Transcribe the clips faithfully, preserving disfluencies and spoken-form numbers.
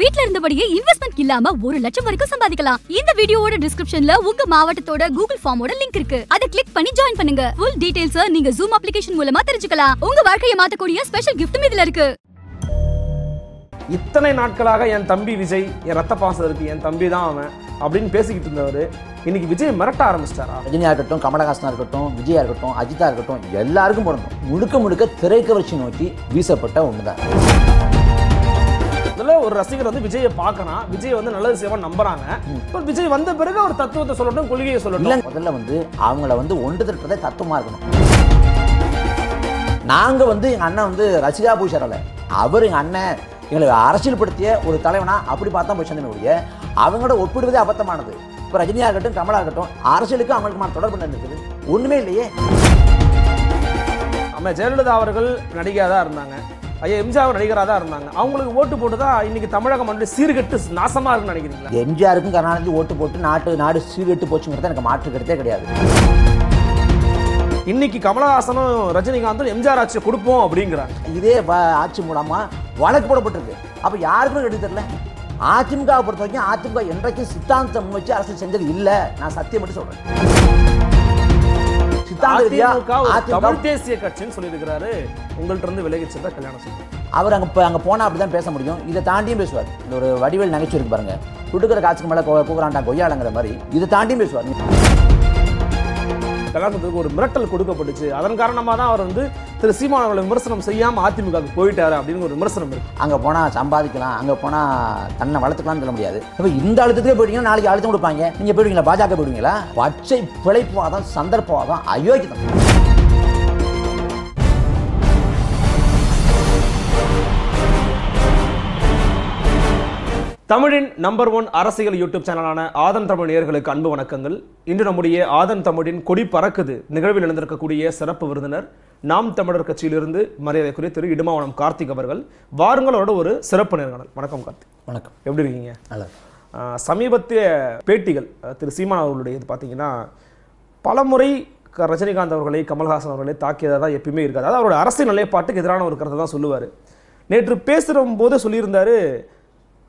வீட்ல இருந்தபடியே இன்வெஸ்ட்மென்ட் இல்லாம ஒரு லட்சம் வரைக்கும் சம்பாதிக்கலாம். இந்த வீடியோவோட டிஸ்கிரிப்ஷன்ல உங்க மாவட்டத்தோட கூகுள் ஃபார்மோட லிங்க் இருக்கு. அத கிளிக் பண்ணி ஜாயின் பண்ணுங்க. full details நீங்க Zoom application மூலமா தெரிஞ்சுக்கலாம். உங்க வாழ்க்கைய மாத்தக்கூடிய ஸ்பெஷல் gift-ம் இதுல இருக்கு. இத்தனை நாட்களாக என் தம்பி விஜய், என் ரத்த பாசம் இருக்கு, என் தம்பி தான் அவன் அப்படின்னு பேசிக்கிட்டு இருந்தவர் இன்னைக்கு விஜய் மிரட்ட ஆரம்பிச்சிட்டாரா? ரஜினியா இருக்கட்டும், கமலஹாசனா இருக்கட்டும், விஜயா இருக்கட்டும், அஜிதா இருக்கட்டும், எல்லாருக்கும் போடணும். முழுக்க முழுக்க திரைக்கவர்ச்சி நோக்கி வீசப்பட்ட ஒண்ணுதான். ஒரு ரசிகர் வந்து விஜயை பார்க்கணும், விஜய் வந்து நல்லது செய்வான்னு நம்பறாங்க. பட் விஜய் வந்த பிறகு ஒரு தத்துவத்தை சொல்லணும், கொள்கையை சொல்லணும். முதல்ல வந்து அவங்கள வந்து ஒன்று திரட்டதே தத்துவமா இருக்கணும். நாங்க வந்து எங்க அண்ணன் வந்து ரசிகா பூஷரல அவர் எங்க அண்ணன் எங்களுக்கு அரசியல் படுத்திய ஒரு தலைவனா அப்படி பார்த்தா போய் சொன்னோடைய அவங்களோட ஒப்பிடுவதே அபத்தமானது. இப்போ ரஜினியா இருக்கட்டும், கமலா இருக்கட்டும், அரசியலுக்கு அவங்களுக்கு தொடர்பு இருக்குது ஒண்ணுமே இல்லையே. நம்ம ஜெயலலிதா அவர்கள் நடிகையாக தான் இருந்தாங்க, ஐயா எம்ஜிஆர் நடிகராக தான் இருந்தாங்க. அவங்களுக்கு ஓட்டு போட்டு தான் இன்னைக்கு தமிழகம் வந்து சீர்கெட்டு நாசமாக இருக்குன்னு நினைக்கிறீங்களா? எம்ஜிஆருக்கும் கருணாநிதி ஓட்டு போட்டு நாட்டு நாடு சீர்கெட்டு போச்சுங்கிறது எனக்கு மாற்று கருத்தே கிடையாது. இன்னைக்கு கமலஹாசனும் ரஜினிகாந்தும் எம்ஜிஆர் ஆட்சியை கொடுப்போம் அப்படிங்கிறாங்க. இதே ஆட்சி மூலமாக வழக்கு போடப்பட்டிருக்கு. அப்போ யாருக்கும் எடுத்து தெரியல. அதிமுகவை பொறுத்த வரைக்கும் அதிமுக என்றைக்கும் சித்தாந்தத்தை முன் வச்சு அரசு செஞ்சது இல்லை. நான் சத்தியம் மட்டும் சொல்கிறேன். தமிழ் தேசிய கட்சின்னு சொல்லி இருக்கிறாரு. உங்கள்கிட்ட இருந்து விலகிச்சதா கல்யாணம் செய்யும் அவர் அங்கே அங்கே போனால் அப்படிதான் பேச முடியும். இதை தாண்டியும் பேசுவார். இந்த ஒரு வடிவேல் நகைச்சுவை இருக்கு பாருங்க, கொடுக்குற காசுக்கு மேலே கூக்குறாண்டா கொய்யாளங்கிற மாதிரி இதை தாண்டியும் பேசுவார். கலாசத்துக்கு ஒரு மிரட்டல் கொடுக்கப்பட்டுச்சு, அதன் காரணமாக தான் அவர் வந்து திரு சீமான் அவர்களை விமர்சனம் செய்யாமல் அதிமுகவுக்கு போயிட்டாரு அப்படின்னு ஒரு விமர்சனம் இருக்கு. அங்கே போனால் சம்பாதிக்கலாம், அங்கே போனால் தன்னை வளர்த்துக்கலாம்னு சொல்ல முடியாது. இப்போ இந்த அழுத்தத்துக்கே போயிட்டீங்கன்னா நாளைக்கு அழுத்தம் கொடுப்பாங்க. நீங்கள் போயிடுவீங்களா? பாஜக போயிடுவீங்களா? பச்சை பிழைப்புவாதம், சந்தர்ப்பவாதம், அயோக்கியதம். தமிழின் நம்பர் ஒன் அரசியல் யூடியூப் சேனலான ஆதன் தமிழ் நேயர்களுக்கு அன்பு வணக்கங்கள். இன்று நம்முடைய ஆதன் தமிழின் கொடி பறக்குது நிகழ்வில் எழுந்திருக்கக்கூடிய சிறப்பு விருந்தினர் நாம் தமிழர் கட்சியிலிருந்து மரியாதைக்குரிய திரு இடும்பாவனம் கார்த்தி அவர்கள். வாருங்களோட ஒரு சிறப்பு நேர்காணல். வணக்கம் கார்த்தி. வணக்கம். எப்படி இருக்கீங்க? நல்லா. சமீபத்திய பேட்டிகள் திரு சீமான் அவர்களுடைய இது பார்த்தீங்கன்னா பலமுறை ரஜினிகாந்த் அவர்களை, கமல்ஹாசன் அவர்களை தாக்கியதாக தான் எப்பயுமே இருக்காது. அதாவது அவருடைய அரசியல் நிலைப்பாட்டுக்கு எதிரான ஒரு கருத்தை தான் சொல்லுவார். நேற்று பேசுகிற போது சொல்லியிருந்தார்,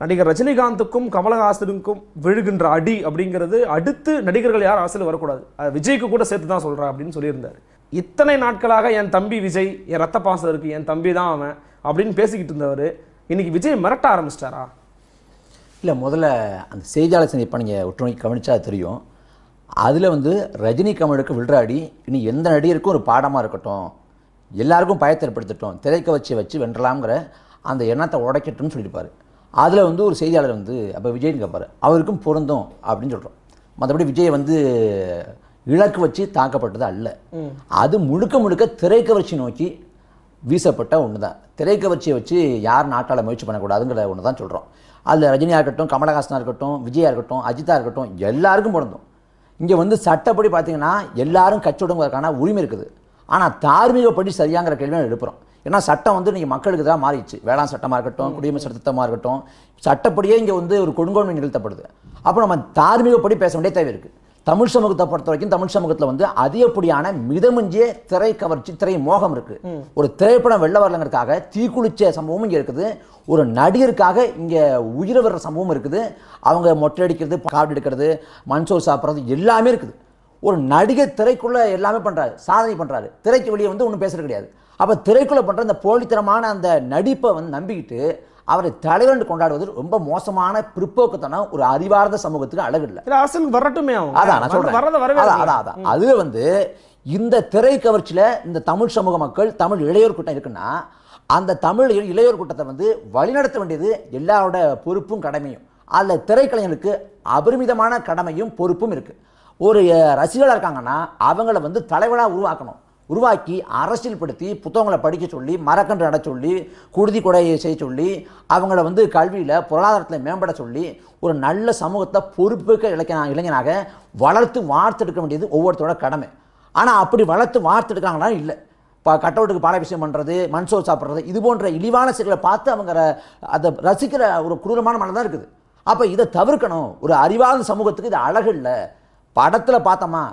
நடிகர் ரஜினிகாந்துக்கும் கமலஹாசனுக்கும் விழுகின்ற அடி அப்படிங்கிறது அடுத்து நடிகர்கள் யாரும் அரசியல் வரக்கூடாது, விஜய்க்கு கூட சேர்த்து தான் சொல்கிறேன் அப்படின்னு சொல்லியிருந்தார். இத்தனை நாட்களாக என் தம்பி விஜய், என் ரத்த பாசம் இருக்குது, என் தம்பி தான் அவன் அப்படின்னு பேசிக்கிட்டு இருந்தவர் இன்றைக்கி விஜய் மிரட்ட ஆரம்பிச்சிட்டாரா? இல்லை, முதல்ல அந்த செய்தியாளர் சந்திப்பை நீங்கள் உற்றுநோக்கி கவனித்தா தெரியும். அதில் வந்து ரஜினி கமலுக்கு விழுற அடி இனி எந்த நடிகருக்கும் ஒரு பாடமாக இருக்கட்டும், எல்லாருக்கும் பயத்தேற்படுத்தட்டும், திரைக்கவர்ச்சியை வச்சு வென்றலாம்ங்கிற அந்த எண்ணத்தை உடைக்கட்டும்னு சொல்லியிருப்பார். அதில் வந்து ஒரு செய்தியாளர் வந்து அப்போ விஜய்னு கேட்பார், அவருக்கும் பொருந்தும் அப்படின்னு சொல்கிறோம். மற்றபடி விஜய் வந்து இலக்கு வச்சு தாக்கப்பட்டது அல்ல. அது முழுக்க முழுக்க திரைக்கவர்ச்சி நோக்கி வீசப்பட்ட ஒன்று தான். திரைக்கவர்ச்சியை வச்சு யார் நாட்டால் முயற்சி பண்ணக்கூடாதுங்கிற ஒன்று தான் சொல்கிறோம். அதில் ரஜினியாக இருக்கட்டும், கமலஹாசனாக இருக்கட்டும், விஜயா இருக்கட்டும், அஜிதா இருக்கட்டும், எல்லாருக்கும் பொருந்தும். இங்கே வந்து சட்டப்படி பார்த்திங்கன்னா எல்லாரும் கட்சி விடுவதற்கான உரிமை இருக்குது. ஆனால் தார்மீகப்படி சரியாங்கிற கேள்வியை எழுப்புகிறோம். ஏன்னா சட்டம் வந்து நீங்கள் மக்களுக்கு தான் மாறிடுச்சு. வேளாண் சட்டமாக இருக்கட்டும், குடியுரிமை சட்டமாக இருக்கட்டும், சட்டப்படியே இங்கே வந்து ஒரு கொடுங்கோன்மை நிகழ்த்தப்படுது. அப்போ நம்ம தார்மீகப்படி பேச வேண்டிய தேவை இருக்குது. தமிழ் சமூகத்தை பொறுத்த வரைக்கும் தமிழ் சமூகத்தில் வந்து அதிகப்படியான மிதமிஞ்சிய திரை கவர்ச்சி, திரை மோகம் இருக்குது. ஒரு திரைப்படம் வெள்ள வரலங்கிறதுக்காக தீக்குளிச்ச சம்பவமும் இங்கே இருக்குது. ஒரு நடிகருக்காக இங்கே உயிரை வர்ற சம்பவம் இருக்குது. அவங்க மொட்டை அடிக்கிறது, காவடி எடுக்கிறது, மண்சோறு சாப்பிட்றது எல்லாமே இருக்குது. ஒரு நடிகர் திரைக்குள்ளே எல்லாமே பண்ணுறாரு, சாதனை பண்ணுறாரு. திரைக்கு வெளியே வந்து ஒன்றும் பேசுகிறது கிடையாது. அப்போ திரைக்குள்ளே பண்ணுற அந்த போலித்தனமான அந்த நடிப்பை வந்து நம்பிக்கிட்டு அவரை தலைவர்னு கொண்டாடுவது ரொம்ப மோசமான பிற்போக்குத்தனம். ஒரு அறிவார்ந்த சமூகத்துக்கு அழகு இல்லை. அரசியலுக்கு வரட்டுமே. அதான் நான் சொல்கிறேன். அதான் அதான் அதான் அதில் வந்து இந்த திரை கவர்ச்சியில் இந்த தமிழ் சமூக மக்கள், தமிழ் இளையோர் கூட்டம் இருக்குன்னா அந்த தமிழ் இளையோர் கூட்டத்தை வந்து வழிநடத்த வேண்டியது எல்லாரோட பொறுப்பும் கடமையும். அதில் திரைக்கலைஞனுக்கு அபரிமிதமான கடமையும் பொறுப்பும் இருக்குது. ஒரு ரசிகர்களாக இருக்காங்கன்னா அவங்கள வந்து தலைவராக உருவாக்கணும். உருவாக்கி அரசியல் படுத்தி புத்தகங்களை படிக்க சொல்லி, மரக்கன்று நட சொல்லி, குருதி கொடையை செய்ய சொல்லி, அவங்கள வந்து கல்வியில், பொருளாதாரத்தில் மேம்பட சொல்லி, ஒரு நல்ல சமூகத்தை பொறுப்புக்க இளைஞனாக இளைஞனாக வளர்த்து வார்த்தெடுக்க வேண்டியது ஒவ்வொருத்தரோட கடமை. ஆனால் அப்படி வளர்த்து வார்த்தெடுக்காங்கன்னா இல்லை. இப்போ கட்டவுட்டுக்கு பாலாபிஷேகம் பண்ணுறது, மண்சோறு சாப்பிட்றது, இது போன்ற இழிவான செயல்களை பார்த்து அவங்க அதை ரசிக்கிற ஒரு கொடூரமான மனம் தான் இருக்குது. அப்போ இதை தவிர்க்கணும். ஒரு அறிவார்ந்த சமூகத்துக்கு இது அழகு இல்லை. படத்தில் பார்த்தோமா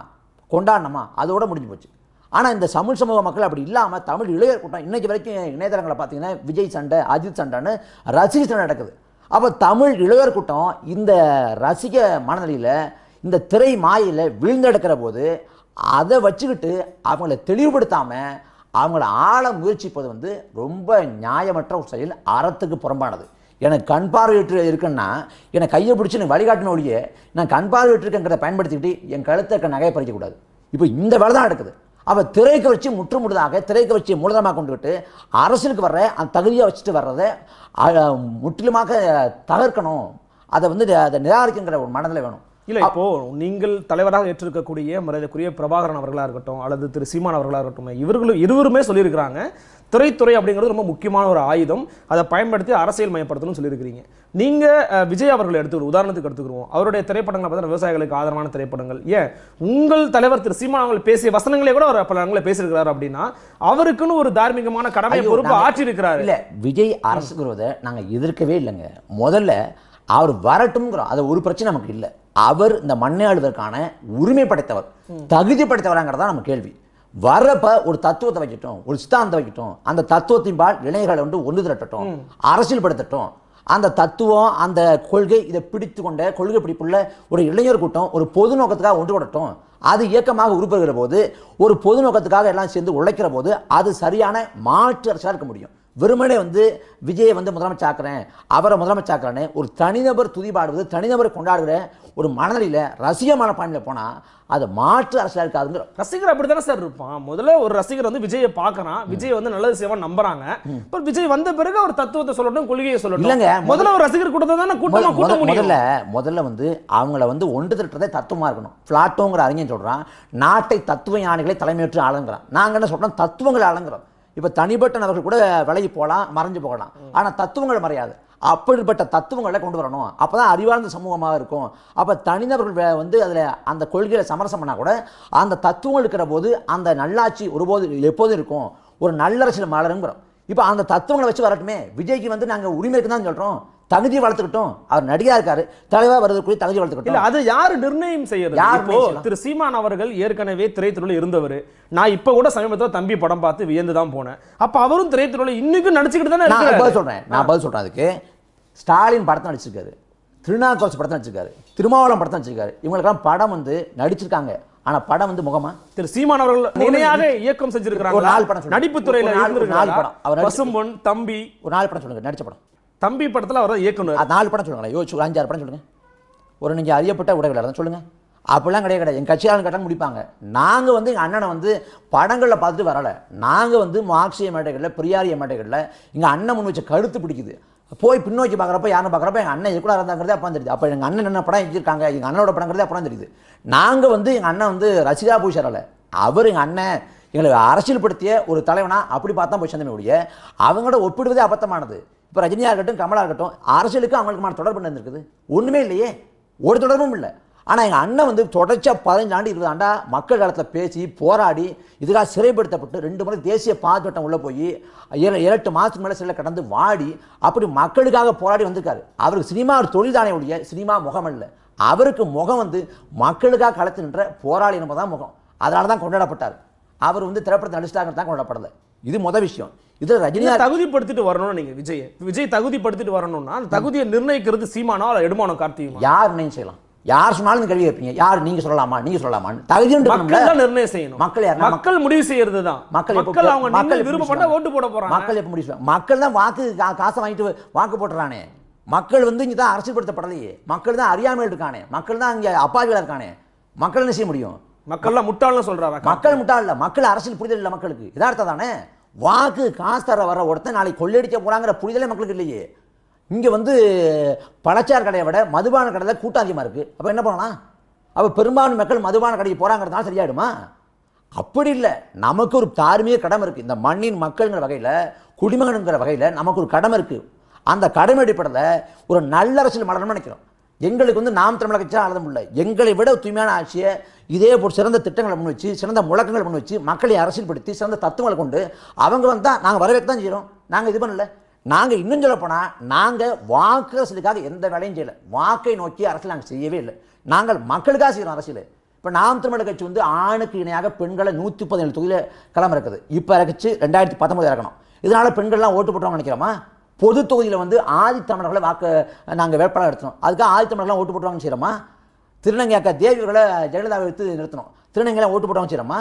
கொண்டாடணுமா, அதோடு முடிஞ்சு போச்சு. ஆனால் இந்த தமிழ் சமூக மக்கள் அப்படி இல்லாமல் தமிழ் இளைஞர் கூட்டம் இன்றைக்கு வரைக்கும் இணையதளங்களை பார்த்தீங்கன்னா விஜய் சண்டை, அஜித் சண்டைன்னு ரசிகி சண்டை நடக்குது. அப்ப தமிழ் இளைஞர் கூட்டம் இந்த ரசிக மனநிலையில இந்த திரை மாயில விழுந்தெடுக்கிற போது அதை வச்சுக்கிட்டு அவங்கள தெளிவுபடுத்தாம அவங்கள ஆள முயற்சிப்பது வந்து ரொம்ப நியாயமற்ற ஒரு செயல், அறத்துக்கு புறம்பானது. எனக்கு கண் பார்வையற்று இருக்குன்னா எனக்கு கையை பிடிச்சி எனக்கு வழிகாட்டின ஒழிய நான் கண் பார்வையற்றுங்கிறத பயன்படுத்திக்கிட்டு என் கழுத்த நகையை பறிக்கக்கூடாது. இப்போ இந்த வேலை தான் நடக்குது. அப்போ திரைக்கு வச்சு முற்றுமுழுதாக திரைக்கு வச்சு மூலதனமாக கொண்டுக்கிட்டு அரசியலுக்கு வர்ற அந்த தகுதியாக வச்சுட்டு வர்றதை முற்றிலுமாக தகர்க்கணும், அதை வந்து அதை நிராகரிக்கிற ஒரு மனநிலை வேணும். இல்லை, இப்போது நீங்கள் தலைவராக ஏற்றிருக்கக்கூடிய மரியாதைக்குரிய பிரபாகரன் அவர்களாக இருக்கட்டும் அல்லது திரு சீமான் அவர்களாக இருக்கட்டும், இவர்களும் இருவருமே சொல்லியிருக்கிறாங்க துறைத்துறை அப்படிங்கிறது ரொம்ப முக்கியமான ஒரு ஆயுதம், அதை பயன்படுத்தி அரசியல் மயப்படுத்தணும்னு சொல்லியிருக்கிறீங்க. நீங்கள் விஜய் அவர்களை எடுத்துக்கிறோம், உதாரணத்துக்கு எடுத்துக்கிறோம், அவருடைய திரைப்படங்களை பார்த்தா விவசாயிகளுக்கு ஆதரவான திரைப்படங்கள். ஏன் உங்கள் தலைவர் திரு சீமான் அவர்கள் பேசிய வசனங்களே கூட அவர் பல இடங்களில் பேசியிருக்கிறார் அப்படின்னா அவருக்குன்னு ஒரு தார்மீகமான கடமை பொறுப்பு ஆற்றி இருக்கிறார். இல்லை, விஜய் அரசுக்கு வருவதை நாங்கள் எதிர்க்கவே இல்லைங்க. முதல்ல அவர் வரட்டும்ங்கிறோம், அது ஒரு பிரச்சனை நமக்கு இல்லை. அவர் இந்த மண்ணை ஆளுவதற்கான உரிமை படைத்தவர், தகுதி படைத்தவராங்கிறதா நம்ம கேள்வி. வரப்ப ஒரு தத்துவத்தை வைக்கட்டும், ஒரு சித்தாந்தத்தை வைக்கட்டும், அந்த தத்துவத்தின் பால் இளைஞர்களை வந்து ஒன்று திரட்டட்டும், அரசியல் படுத்தட்டும். அந்த தத்துவம் அந்த கொள்கை இதை பிடித்து கொண்ட கொள்கை பிடிப்புள்ள ஒரு இளைஞர் கூட்டம் ஒரு பொது நோக்கத்துக்காக ஒன்று கூடட்டும். அது இயக்கமாக உருப்படுகிற போது ஒரு பொது நோக்கத்துக்காக எல்லாம் சேர்ந்து உழைக்கிற போது அது சரியான மாற்று அரசாக இருக்க முடியும். வெறுமனே வந்து விஜயை வந்து முதலமைச்சர் ஆக்குறேன் அவரை முதலமைச்சர் ஆக்குறேன்னு ஒரு தனிநபர் துதிபாடுவது தனிநபரை கொண்டாடுகிற ஒரு மனநிலையில் ரசிகமான பாணியில் போனால் அது மாற்று அரசியலாக இருக்காதுங்கிற ரசிகர் அப்படி தானே சார் இருப்பான். முதல்ல ஒரு ரசிகர் வந்து விஜயை பார்க்குறான், விஜய் வந்து நல்லது செய்வான் நம்புறாங்க, அப்புறம் விஜய் வந்த பிறகு ஒரு தத்துவத்தை சொல்லட்டும், கொள்கையை சொல்லட்டும். இல்லைங்க, முதல்ல ஒரு ரசிகர் கூட்டத்தை தானே கூட்டமாக கூட்ட முடியும். முதல்ல முதல்ல வந்து அவங்கள வந்து ஒன்று திரட்டுறதே தத்துவமாக இருக்கணும். பிளாட்டோங்கிற அறிஞன் சொல்கிறான், நாட்டை தத்துவ யானைகளை தலைமையற்று ஆளுங்கிறான். நாங்கள் என்ன சொல்கிறோம், தத்துவங்களை ஆளுங்கிறோம். இப்போ தனிப்பட்ட நபர்கள் கூட விலகி போகலாம், மறைஞ்சு போகலாம், ஆனால் தத்துவங்கள் மறையாது. அப்படிப்பட்ட தத்துவங்களை கொண்டு வரணும், அப்போ தான் அறிவார்ந்த சமூகமாக இருக்கும். அப்போ தனிநபர்கள் வந்து அதில் அந்த கொள்கையில் சமரசம் பண்ணால் கூட அந்த தத்துவங்கள் இருக்கிற போது அந்த நல்லாட்சி ஒருபோது எப்போதும் இருக்கும், ஒரு நல்ல அரசியல் மலருங்கிறோம். இப்போ அந்த தத்துவங்களை வச்சு வரட்டுமே. விஜய்க்கு வந்து நாங்கள் உரிமை இருக்குன்னு தான் சொல்கிறோம், தகுதி வளர்த்துக்கிட்டோம். அவர் நடிகா இருக்காரு, தலைவர் வருவதற்குரிய தகுதி வளர்த்துக்கிட்டோம். அது யாரு நிர்ணயம் செய்யறது? இப்போ திரு சீமான் அவர்கள் ஏற்கனவே திரைத்துறையில் இருந்தவர். நான் இப்போ கூட சமீபத்தில் தம்பி படம் பார்த்து வியந்து தான் போனேன். அப்போ அவரும் திரைத்துறையில் இன்னைக்கும் நடிச்சுக்கிட்டு தானே. நான் பதில் சொல்றேன், நான் பதில் சொல்றேன் அதுக்கு. ஸ்டாலின் படத்தை நடிச்சிருக்காரு, திருநாக்கோஸ் படத்தை நடிச்சிருக்காரு, திருமாவளம் படத்தை நடிச்சிருக்காரு. இவங்களுக்கெல்லாம் படம் வந்து நடிச்சிருக்காங்க, ஆனா படம் வந்து முகமா திரு சீமான் அவர்கள் நிலையாக இயக்கம் செஞ்சிருக்காங்க. ஒரு நாலு படம் நடிப்பு துறையில நாலு படம் அவர் பசும்பொன் தம்பி ஒரு நாலு படம் சொல்லுங்க நடிச்ச படம். தம்பி படத்தில் அவர் இயக்குனர் நாலு படம் சொல்லுங்களேன், யோசிச்சு அஞ்சாறு படம் சொல்லுங்கள். ஒரு நீங்கள் அறியப்பட்ட உடைகளாக தான் சொல்லுங்கள். அப்படிலாம் கிடையாது கிடையாது எங்கள் கட்சியாளன் கட்டணம் முடிப்பாங்க. நாங்கள் வந்து எங்கள் அண்ணனை வந்து படங்களில் பார்த்துட்டு வரலை. நாங்கள் வந்து மார்க்சிய மேடைகளில் பெரியாரிய மேடைகளில் எங்கள் அண்ணன் முன் வச்ச கருத்து பிடிக்குது. போய் பின்னோக்கி பார்க்குறப்ப யாரும் பார்க்குறப்ப எங்கள் அண்ணன் எக்கூடாக இருந்தாங்கிறதே அப்போ தெரியுது. அப்போ எங்கள் அண்ணன் என்ன படம் எழுதியிருக்காங்க, எங்கள் அண்ணனோட படங்கிறதே அப்போ தெரியுது. நாங்கள் வந்து எங்கள் அண்ணன் வந்து ரசிகா போய் சேரலை, அவர் எங்கள் அண்ணன் எங்களை அரசியல் படுத்திய ஒரு தலைவனா அப்படி பார்த்தா போய் சேர்ந்தமே ஒழிய அவங்களோட ஒப்பிடுவதே அபத்தமானது. இப்போ ரஜினியாக இருக்கட்டும் கமலாக இருக்கட்டும் அரசியலுக்கு அவங்களுக்குமான தொடர்பு நடந்திருக்குது ஒன்றுமே இல்லையே, ஒரு தொடர்பும் இல்லை. ஆனால் எங்கள் அண்ணன் வந்து தொடர்ச்சியாக பதினஞ்சு ஆண்டு இருபது ஆண்டா மக்கள் காலத்தில் பேசி போராடி இதுக்காக சிறைப்படுத்தப்பட்டு ரெண்டு முறை தேசிய பாதுகாட்டம் உள்ளே போய் இரண்டு மாதத்துக்கு மேலே சில கடந்து வாடி அப்படி மக்களுக்காக போராடி வந்திருக்காரு. அவருக்கு சினிமா ஒரு தொழில் தானே உடைய சினிமா முகம் இல்லை. அவருக்கு முகம் வந்து மக்களுக்காக களத்து நின்ற போராளி என்பது தான் முகம். அதனால தான் கொண்டாடப்பட்டார். அவர் வந்து திரைப்படத்தை நடிச்சிட்டாங்க தான் கொண்டாடப்படலை. இது முதல் விஷயம். இதில் ரஜினியை தகுதிப்படுத்திட்டு வரணும். நீங்கள் விஜய் விஜய் தகுதிப்படுத்திட்டு வரணும்னா அந்த தகுதியை நிர்ணயிக்கிறது சீமானோ அல்லது இடும்பாவனம் கார்த்தியும்? யார் நிர்ணயம் செய்யலாம்? யார் சொன்னாலும் கேள்வி கேட்பீங்க, யார் நீங்கள் சொல்லலாமா நீங்கள் சொல்லலாமான்னு. தகுதின்ற நிர்ணயம் செய்யணும் மக்கள். யார்? மக்கள் முடிவு செய்யறது தான். மக்கள் மக்கள் அவங்க மக்கள் விருப்பப்பட்ட ஓட்டு போட போகிறாங்க. மக்கள் எப்போ முடிவு? மக்கள் தான் வாக்கு காசை வாங்கிட்டு வாக்கு போட்டுறானே. மக்கள் வந்து இங்கே தான் அரசியல்படுத்தப்படலையே. மக்கள் தான் அறியாமையில் இருக்கானே. மக்கள் தான் இங்கே அப்பாவிகளாக இருக்கானே. மக்கள் என்ன செய்ய முடியும்? மக்கள்லாம் முட்டாள்னு சொல்றாங்க. மக்கள் முட்டாள் இல்லை, மக்கள் அரசியல் புரிதல் இல்லை. மக்களுக்கு இதார்த்தம் தானே வாக்கு காசு தர வர ஒருத்தன் நாளைக்கு கொள்ளையடிக்க போகிறாங்கிற புரிதலே மக்களுக்கு இல்லையே. இங்கே வந்து பழச்சார் கடையை விட மதுபான கடையில் கூட்டம் அதிகமாக இருக்குது. அப்போ என்ன பண்ணலாம்? அப்போ பெரும்பான்மை மக்கள் மதுபான கடைக்கு போகிறாங்கிறதுனால சரியாயிடுமா? அப்படி இல்லை. நமக்கு ஒரு தார்மீக கடமை இருக்குது. இந்த மண்ணின் மக்கள்ங்கிற வகையில் குடிமகனுங்கிற வகையில் நமக்கு ஒரு கடமை இருக்குது. அந்த கடமை அடிப்படையில் ஒரு நல்ல அரசியல் மலரணும்னு நினைக்கிறோம். எங்களுக்கு வந்து நாம் தமிழர் கட்சியாக ஆளும் இல்லை. எங்களை விட தூய்மையான ஆட்சியை இதே போல் சிறந்த திட்டங்களை முன் வச்சு சிறந்த முழக்கங்கள் முன் வச்சு மக்களை அரசியல்படுத்தி சிறந்த தத்துவங்களை கொண்டு அவங்க வந்து தான் நாங்கள் வரவேற்க தான் செய்கிறோம். நாங்கள் இது பண்ணல. நாங்கள் இன்னும் சொல்லப்போனால் நாங்கள் வாக்கு அரசியலுக்காக எந்த வேலையும் செய்யலை. வாக்கை நோக்கி அரசியல் நாங்கள் செய்யவே இல்லை. நாங்கள் மக்களுக்காக செய்கிறோம் அரசியல். இப்போ நாம் தமிழர் கட்சி வந்து ஆணுக்கு இணையாக பெண்களை நூற்றி பதினேழு தொகுதியில் களம் இருக்குது. இப்போ இறக்குச்சு ரெண்டாயிரத்தி பத்தொன்பது இறக்கணும். இதனால் பெண்கள்லாம் ஓட்டு போட்டவங்க நினைக்கிறோமா? பொது தொகுதியில் வந்து ஆதித்தமிழர்களை வாக்கு நாங்கள் வேட்பாளர் எடுத்தோம். அதுக்காக ஆதித்தமிழர்களாம் ஓட்டு போட்டுவாங்கன்னு செய்கிறோமா? திருநங்கை அக்கா தேவியர்களை ஜெயலலிதாவை எடுத்து நிறுத்தணும், திருநங்கைலாம் ஓட்டு போட்டவங்க செய்கிறோமா?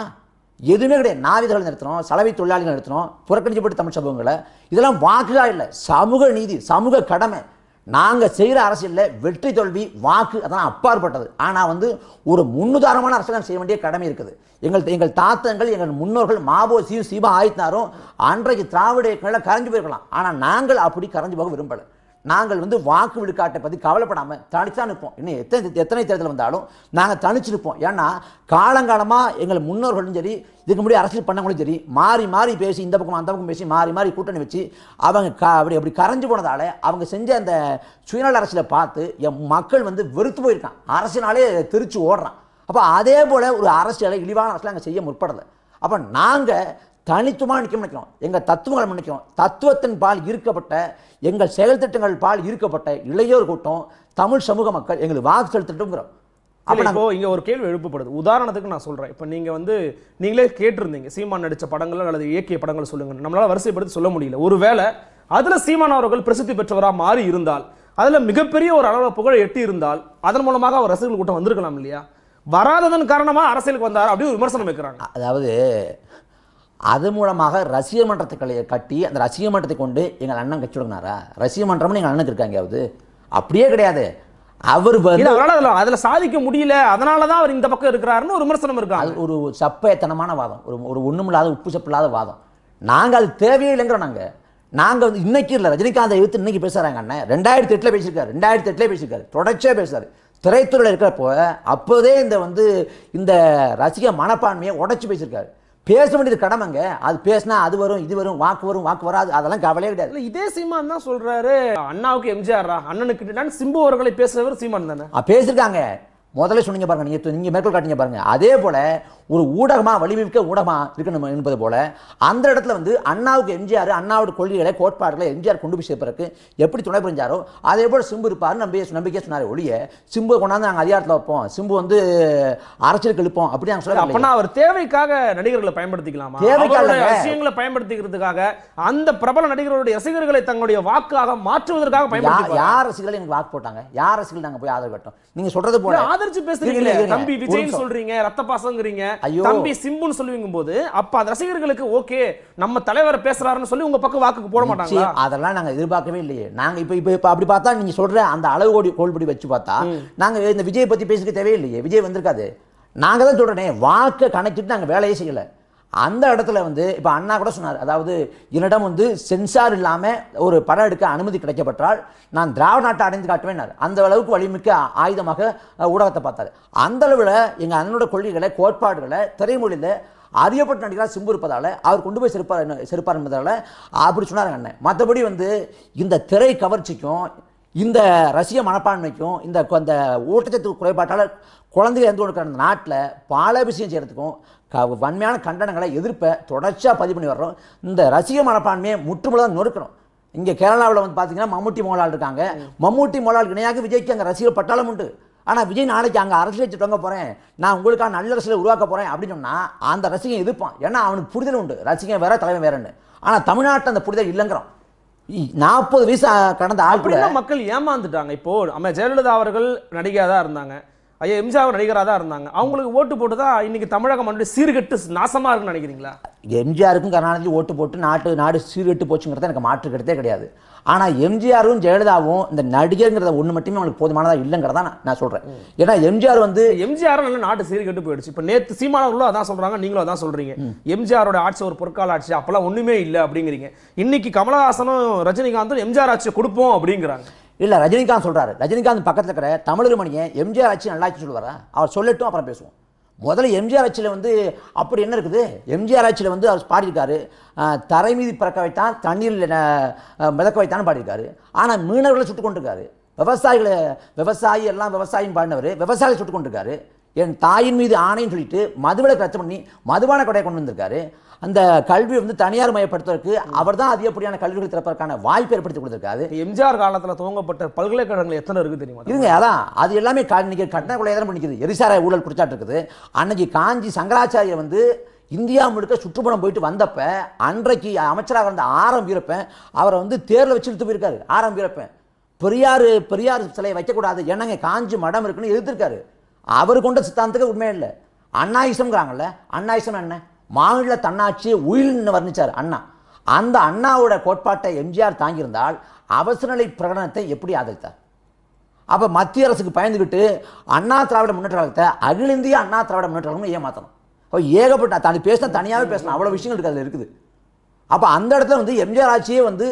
எதுவுமே கிடையாது. நாவிதர்களை நிறுத்தணும், சலவை தொழிலாளிகள் நிறுத்தணும், புறக்கணிக்கப்பட்ட தமிழ் சமூகங்களை. இதெல்லாம் வாக்குதான் இல்லை, சமூக நீதி, சமூக கடமை. நாங்கள் செய்கிற அரசியலில் வெற்றி தோல்வி வாக்கு அதெல்லாம் அப்பாற்பட்டது. ஆனால் வந்து ஒரு முன்னுதாரணமான அரசியல் செய்ய வேண்டிய கடமை இருக்குது. எங்கள் எங்கள் தாத்தங்கள், எங்கள் முன்னோர்கள் மாவோசியும் சீபா ஆயித்தாரும் அன்றைக்கு திராவிட இயக்கங்களில் கரைஞ்சு போயிருக்கலாம். ஆனால் நாங்கள் அப்படி கரைஞ்சு போக விரும்பலை. நாங்கள் வந்து வாக்கு விழுக்காட்டை பற்றி கவலைப்படாமல் தனித்தான் நிற்போம். இன்னும் எத்தனை எத்தனை தேர்தல் வந்தாலும் நாங்கள் தனிச்சு நிற்போம். ஏன்னா காலங்காலமாக எங்கள் முன்னோர்களும் சரி, இதுக்கு முன்னாடி அரசியல் பண்ணவங்களும் சரி, மாறி மாறி பேசி இந்த பக்கம் அந்த பக்கம் பேசி மாறி மாறி கூட்டணி வச்சு அவங்க க அப்படி அப்படி கரைஞ்சு போனதால் அவங்க செஞ்ச அந்த சுயநல அரசியலை பார்த்து என் மக்கள் வந்து வெறுத்து போயிருக்கான், அரசினாலே திருச்சி ஓடுறான். அப்போ அதே போல் ஒரு அரசியலை, இழிவான அரசியலை அங்கே செய்ய முற்படலை. அப்போ நாங்கள் தனித்துவமாக நிற்க நினைக்கிறோம், எங்கள் தத்துவங்களை நினைக்கிறோம். தத்துவத்தின் பால் ஈர்க்கப்பட்ட, எங்கள் செயல் திட்டங்கள் பால் ஈர்க்கப்பட்ட இளையோர் கூட்டம், தமிழ் சமூக மக்கள் எங்களுக்கு வாக்கு செலுத்திட்டுங்கிறோம். இப்போ இங்கே ஒரு கேள்வி எழுப்பப்படுது. உதாரணத்துக்கு நான் சொல்கிறேன், இப்போ நீங்கள் வந்து நீங்களே கேட்டிருந்தீங்க சீமான் நடித்த படங்கள் அல்லது இயக்கிய படங்கள் சொல்லுங்கள், நம்மளால் வரிசைப்படுத்தி சொல்ல முடியல. ஒருவேளை அதில் சீமான் அவர்கள் பிரசித்தி பெற்றவராக மாறி இருந்தால், அதில் மிகப்பெரிய ஒரு அளவு புகழ் எட்டி இருந்தால், அதன் மூலமாக அவர் ரசிகர்கள் கூட்டம் வந்திருக்கலாம் இல்லையா? வராததன் காரணமாக அரசியலுக்கு வந்தார் அப்படின்னு ஒரு விமர்சனம் வைக்கிறாங்க. அதாவது அது மூலமாக ரசிக மன்றத்தை கட்டி அந்த ரசிக மன்றத்தை கொண்டு எங்கள் அண்ணன் கட்சி தொடங்கினாரா? ரசிக மன்றம்னு எங்கள் அண்ணனுக்கு இருக்காங்க. அது அப்படியே கிடையாது. அவர் அதில் சாதிக்க முடியல, அதனால தான் அவர் இந்த பக்கம் இருக்கிறாருன்னு ஒரு விமர்சனம் இருக்கா? அது ஒரு சப்பையத்தனமான வாதம், ஒரு ஒரு ஒண்ணுமில்லாத உப்பு சப்பில்லாத வாதம். நாங்கள் அது தேவையே இல்லைங்கிறோம். நாங்கள் நாங்கள் வந்து இன்னைக்கு இல்லை, ரஜினிகாந்தை எழுத்து இன்னைக்கு பேசுகிறாங்க அண்ணன். ரெண்டாயிரத்தி எட்டில் பேசியிருக்காரு, ரெண்டாயிரத்தி எட்டில் பேசியிருக்காரு, தொடர்ச்சியாக பேசுறாரு. திரைத்துறையில் இருக்கிறப்போ அப்போதே இந்த வந்து இந்த ரசிக மனப்பான்மையை உடைச்சி பேசியிருக்காரு. பேச வேண்டியது கடமைங்க. அது பேசினா அது வரும், இது வரும், வாக்கு வரும், வாக்கு வராது, அதெல்லாம் கவலையே கிடையாது. இதே சீமான் தான் சொல்றாரு அண்ணாவுக்கு எம்ஜிஆர், அண்ணனுக்கு சிம்பு அவர்களை பேசுறவர் சீமான் தானே பேசிருக்காங்க. முதல்ல சொன்னீங்க பாருங்க, நீங்க நீங்க மேற்கொள் காட்டிங்க பாருங்க. அதே போல ஒரு ஊடகமா, வலிமிக்க ஊடகமா இருக்கணும் என்பது போல அந்த இடத்துல வந்து அண்ணாவுக்கு எம்ஜிஆர், அண்ணாவோட கொள்கைகளை, கோட்பாடுகளை எம்ஜிஆர் கொண்டு போய் சேர்ப்பதற்கு எப்படி துணை புரிஞ்சாரோ அதே போல சிம்பு இருப்பாருன்னு நம்பி நம்பிக்கையை சொன்னார் ஒழிய, சிம்பு கொண்டாந்து நாங்கள் அதிகாரத்தில் வைப்போம், சிம்பு வந்து அரசியலுக்கு எழுப்போம் அப்படி நாங்கள் சொல்ல. அப்படின்னா அவர் தேவைக்காக நடிகர்களை பயன்படுத்திக்கலாமா? தேவைக்காக விஷயங்களை பயன்படுத்திக்கிறதுக்காக அந்த பிரபல நடிகர்களுடைய ரசிகர்களை தங்களுடைய வாக்காக மாற்றுவதற்காக பயன்படுத்தி. யார் ரசிகர்கள் எனக்கு வாக்கு போட்டாங்க? யார் ரசிகர்கள் நாங்கள் போய் ஆதரவு கட்டோம்? நீங்க சொல்றது போல ஆதரிச்சு பேசுறீங்க, தம்பி விஜய்னு சொல்றீங்க, ரத்த பாசங்கிறீங்க, தம்பி சிம்புன்னு சொல்லுவீங்க போது அப்ப அந்த ரசிகர்களுக்கு ஓகே நம்ம தலைவர் பேசுறாருன்னு சொல்லி உங்க பக்கம் வாக்குக்கு போட மாட்டாங்க. அதெல்லாம் நாங்க எதிர்பார்க்கவே இல்லையே. நாங்க இப்ப இப்ப அப்படி பார்த்தா நீங்க சொல்ற அந்த அளவு கோடி கோல்படி வச்சு பார்த்தா நாங்க இந்த விஜய் பத்தி பேசிக்க தேவையில்லையே, விஜய் வந்திருக்காது. நாங்க தான் சொல்றேனே, வாக்கை கணக்கிட்டு நாங்க வேலையே செய்யல. அந்த இடத்துல வந்து இப்போ அண்ணா கூட சொன்னார், அதாவது என்னிடம் வந்து சென்சார் இல்லாமல் ஒரு படம் எடுக்க அனுமதி கிடைக்கப்பட்டால் நான் திராவிட நாட்டை அடைந்து காட்டுவேன்னார். அந்த அளவுக்கு வலிமிக்க ஆயுதமாக ஊடகத்தை பார்த்தார். அந்த அளவில் எங்கள் அண்ணனோட கொள்கைகளை, கோட்பாடுகளை திரைமொழியில் அறியப்பட்ட நடிகராக சிம்பு இருப்பதால் அவர் கொண்டு போய் சிறப்பார் சிறப்பார் என்பதால் அப்படி சொன்னார் அண்ணன். மற்றபடி வந்து இந்த திரை கவர்ச்சிக்கும் இந்த ரசிக மனப்பான்மைக்கும் இந்த அந்த ஊட்டச்சத்து குறைபாட்டால் குழந்தைகள் எந்த ஒன்று அந்த நாட்டில் பல விஷயம் செய்கிறதுக்கும் க வன்மையான கண்டனங்களை, எதிர்ப்பை தொடர்ச்சியாக பதிவு பண்ணி வர்றோம். இந்த ரசிக மனப்பான்மையை முற்றுமுழுதான் நொறுக்கணும். இங்கே கேரளாவில் வந்து பார்த்தீங்கன்னா மம்முட்டி மோகன்லால் இருக்காங்க. மம்முட்டி மோகன்லால் இணையாக விஜய்க்கு அங்கே ரசிகர் பட்டாளம் உண்டு. ஆனால் விஜய் நாளைக்கு அங்கே அரசியல் வச்சு தொடங்க போகிறேன், நான் உங்களுக்காக நல்ல அரசியலை உருவாக்க போகிறேன் அப்படின்னு சொன்னால் அந்த ரசிகன் எதிர்ப்பான். ஏன்னா அவனுக்கு புரிதல் உண்டு, ரசிகன் வேற தலைவன் வேறன்னு. ஆனால் தமிழ்நாட்டில் அந்த புரிதல் இல்லைங்கிறோம். நாற்பது வயசு கடந்த ஆட்கள் மக்கள் ஏமாந்துட்டாங்க. இப்போ நம்ம ஜெயலலிதா அவர்கள் நடிகையாக தான் இருந்தாங்க, ஐயா எம்ஜிஆர் நடிகராக தான் இருந்தாங்க, அவங்களுக்கு ஓட்டு போட்டு தான் இன்னைக்கு தமிழக மண்ணில் சீர்கெட்டு நாசமாக இருக்குன்னு நினைக்கிறீங்களா? எம்ஜிஆருக்கும் கருணாநிதி ஓட்டு போட்டு நாட்டு நாடு சீர்கெட்டு போச்சுங்கிறத எனக்கு மாற்று கிடைத்தே கிடையாது. ஆனால் எம்ஜிஆரும் ஜெயலலிதாவும் இந்த நடிகருங்கிறத ஒன்று மட்டுமே அவங்களுக்கு போதுமானதாக இல்லைங்கிறதா நான் சொல்கிறேன். ஏன்னா எம்ஜிஆர் வந்து எம்ஜிஆர் நல்ல நாட்டு சீர்கெட்டு போயிடுச்சு. இப்போ நேற்று சீமானவர்களும் அதான் சொல்கிறாங்க, நீங்களும் அதான் சொல்கிறீங்க. எம்ஜிஆரோட ஆட்சி ஒரு பொற்கால ஆட்சி, அப்போல்லாம் ஒன்றுமே இல்லை அப்படிங்கிறீங்க. இன்னைக்கு கமலஹாசனும் ரஜினிகாந்தும் எம்ஜிஆர் ஆட்சியை கொடுப்போம் அப்படிங்கிறாங்க. இல்லை, ரஜினிகாந்த் சொல்கிறாரு. ரஜினிகாந்த் பக்கத்தில் இருக்கிற தமிழர் மணியன் எம்ஜிஆர் ஆட்சி நல்லாச்சு சொல்லுவாரா? அவர் சொல்லட்டும், அப்புறம் பேசுவோம். முதல்ல எம்ஜிஆர் ஆட்சியில் வந்து அப்படி என்ன இருக்குது? எம்ஜிஆர் ஆட்சியில் வந்து அவர் பாடியிருக்காரு, தரை மீதி பறக்க வைத்தான், தண்ணீரில் மிதக்க வைத்தான்னு பாடியிருக்காரு. ஆனால் மீனவர்களை சுட்டு கொண்டிருக்காரு, விவசாயிகளை விவசாயி எல்லாம் விவசாயம் பாடினவர் விவசாயிகளை சுட்டு கொண்டிருக்காரு. என் தாயின் மீது ஆணைன்னு சொல்லிட்டு மதுவில கற்று பண்ணி மதுவான கொடையை கொண்டு வந்திருக்காரு. அந்த கல்வியை வந்து தனியார் மயப்படுத்துவதற்கு அவர் தான் அதிகப்படியான கல்விகள் திறப்பதற்கான வாய்ப்பு ஏற்படுத்தி கொடுத்திருக்காரு. எம்ஜிஆர் காலத்தில் துவங்கப்பட்ட பல்கலைக்கழகங்கள் எத்தனை இருக்கு தெரியுமா? இருங்க, அதான் அது எல்லாமே கட்டண கொலையை தான் பண்ணிக்குது, எரிசார ஊழல் குடிச்சாட்டு இருக்குது. அன்னைக்கு காஞ்சி சங்கராச்சாரியர் வந்து இந்தியா முழுக்க சுற்றுப்பணம் போயிட்டு வந்தப்ப அன்றைக்கு அமைச்சராக இருந்த ஆரம் வீரப்பன் அவரை வந்து தேர்ல வச்சு இழுத்து போயிருக்காரு. ஆரம் வீரப்பன் பெரியார் பெரியார் சிலையை வைக்கக்கூடாது, என்னங்க காஞ்சி மடம் இருக்குன்னு எழுதிருக்காரு. அவர் கொண்ட சித்தாந்தத்துக்கு உண்மையே இல்லை. அண்ணாயிசம்ங்கிறாங்கல்ல, அண்ணாயிசம் என்ன? மாநில தன்னாட்சியை உயில்னு வர்ணிச்சார் அண்ணா. அந்த அண்ணாவோட கோட்பாட்டை எம்ஜிஆர் தாங்கியிருந்தால் அவசரநிலை பிரகடனத்தை எப்படி ஆதரித்தார்? அப்போ மத்திய அரசுக்கு பயந்துக்கிட்டு அண்ணா திராவிட முன்னேற்ற கழகத்தை அகில இந்திய அண்ணா திராவிட முன்னேற்ற கழகம்னு ஏமாற்றணும். அப்போ ஏகப்பட்ட தனி பேசினா தனியாகவே பேசணும், அவ்வளோ விஷயங்கள் இருக்குது அதில் இருக்குது. அப்போ அந்த இடத்துல வந்து எம்ஜிஆர் ஆட்சியே வந்து